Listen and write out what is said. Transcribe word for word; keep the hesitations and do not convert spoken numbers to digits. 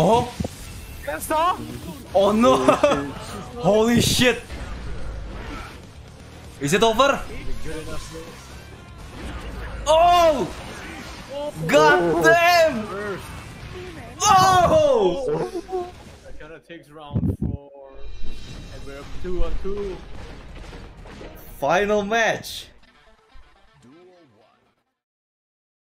Oh! Oh no! Holy shit! Is it over? Oh! God damn! Oh! That kind of takes round four. And we're up two on two. Final match!